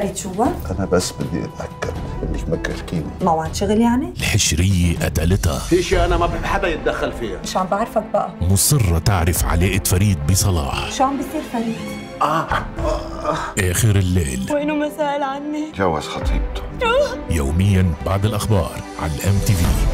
فريد شو؟ أنا بس بدي أتأكد إنك ما تكركيني. موعد شغل يعني؟ الحشرية قتلتها. في شيء أنا ما بحب حدا يتدخل فيها. مش عم بعرفك بقى. مصرة تعرف علاقة فريد بصلاح. شو عم بيصير فريد؟ آخر الليل. وينه ما سأل عني؟ جوز خطيبته. يومياً بعد الأخبار على MTV.